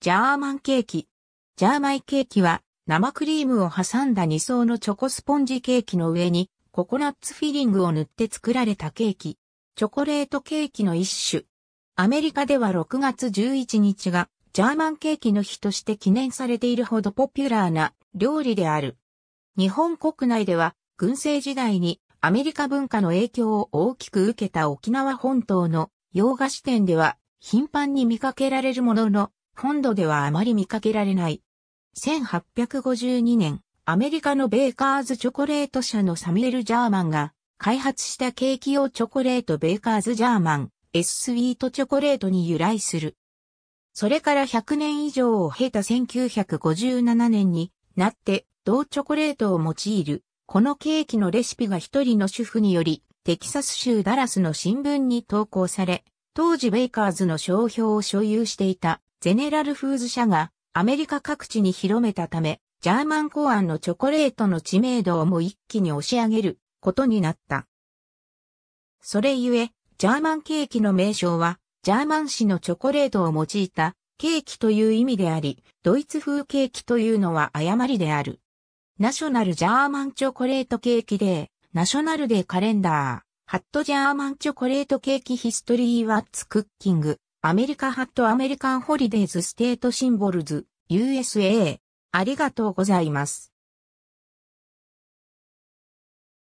ジャーマンケーキ。ジャーマイケーキは生クリームを挟んだ2層のチョコスポンジケーキの上にココナッツフィリングを塗って作られたケーキ。チョコレートケーキの一種。アメリカでは6月11日がジャーマンケーキの日として記念されているほどポピュラーな料理である。日本国内では軍政時代にアメリカ文化の影響を大きく受けた沖縄本島の洋菓子店では頻繁に見かけられるものの、本土ではあまり見かけられない。1852年、アメリカのベーカーズチョコレート社のサミュエル・ジャーマンが開発したケーキ用チョコレートベーカーズ・ジャーマン、S・スイートチョコレートに由来する。それから100年以上を経た1957年になって、同チョコレートを用いる、このケーキのレシピが一人の主婦により、テキサス州ダラスの新聞に投稿され、当時ベーカーズの商標を所有していた。ゼネラルフーズ社がアメリカ各地に広めたため、ジャーマン考案のチョコレートの知名度をも一気に押し上げることになった。それゆえ、ジャーマンケーキの名称は、ジャーマン氏のチョコレートを用いたケーキという意味であり、ドイツ風ケーキというのは誤りである。ナショナルジャーマンチョコレートケーキデー、ナショナルデーカレンダー、ハットジャーマンチョコレートケーキヒストリーワッツクッキング。アメリカハットアメリカンホリデーズステートシンボルズ USA。 ありがとうございます。